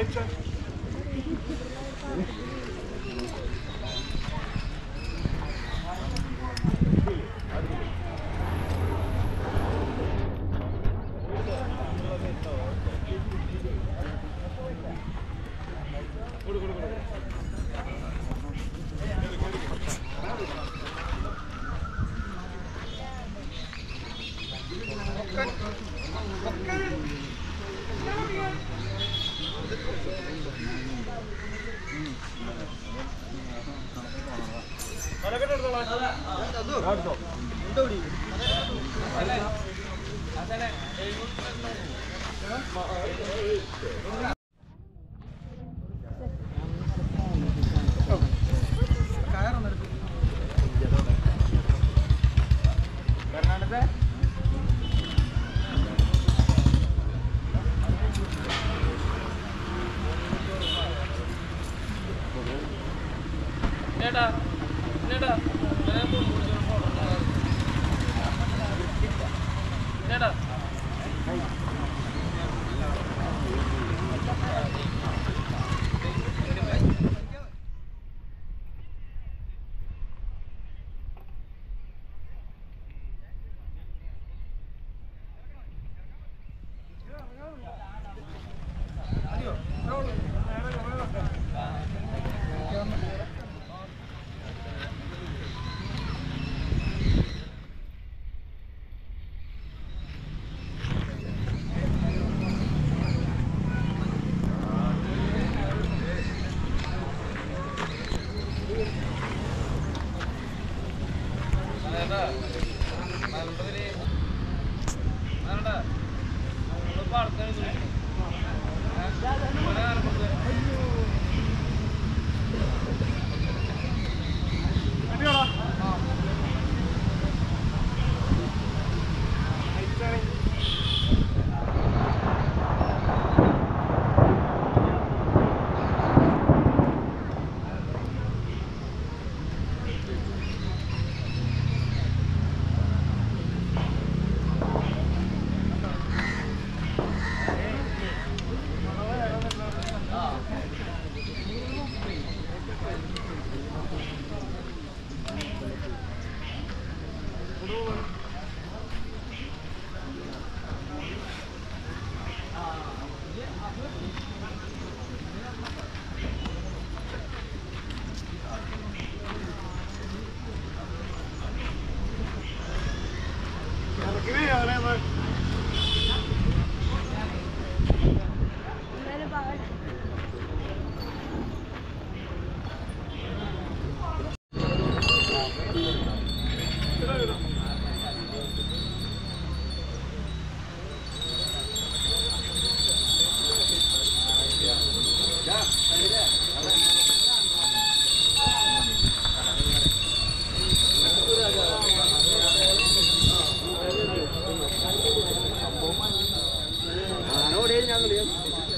Ayçan. Gracias.